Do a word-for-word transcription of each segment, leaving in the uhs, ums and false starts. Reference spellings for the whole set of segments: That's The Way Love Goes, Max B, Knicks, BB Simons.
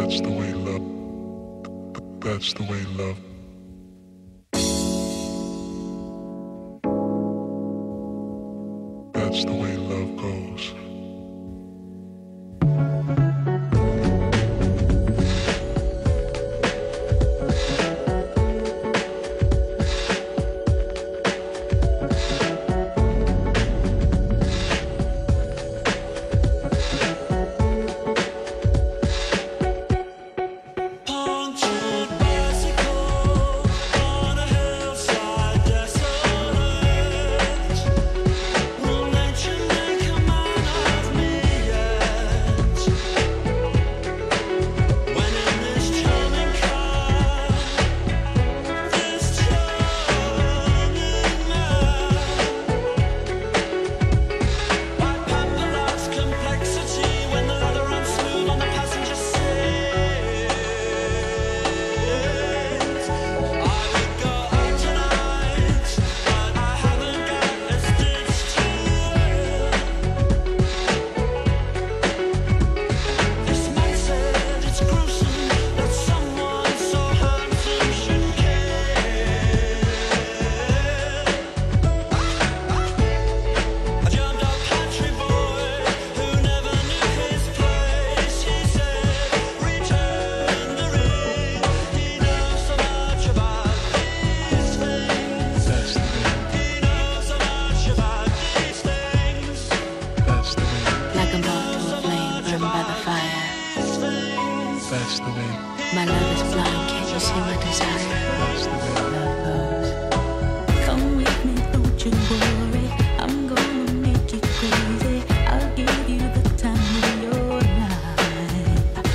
That's the way love. That's the way love. That's the way love goes. That's the way. My love is blind, can't you see my desire? That's the way love goes. Come with me, don't you worry. I'm gonna make you crazy. I'll give you the time of your life.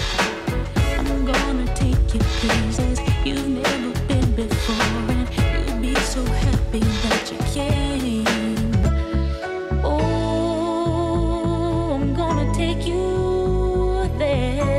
I'm gonna take you places you've never been before, and you'll be so happy that you came. Oh, I'm gonna take you there.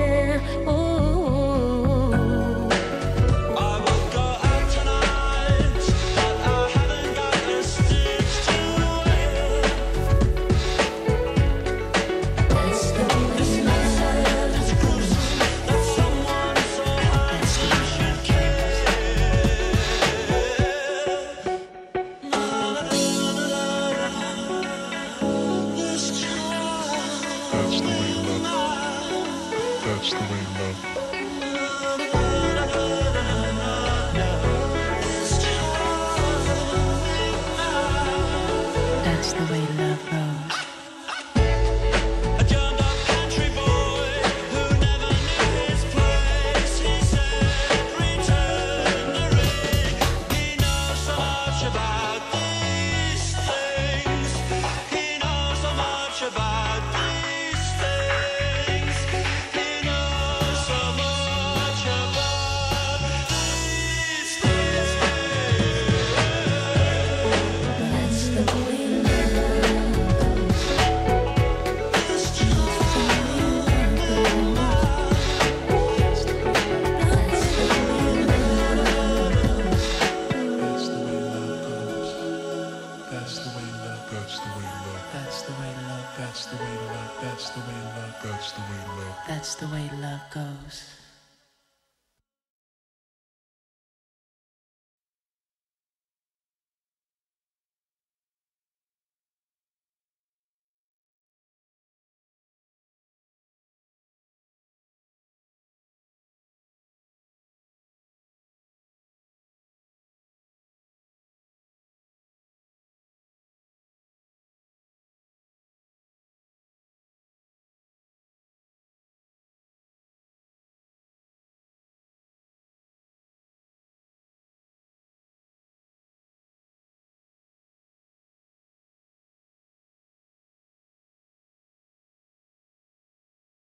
That's the way love. That's the way love. That's the way love goes. That's the way love, that's the way love, that's the way love, that's the way love goes.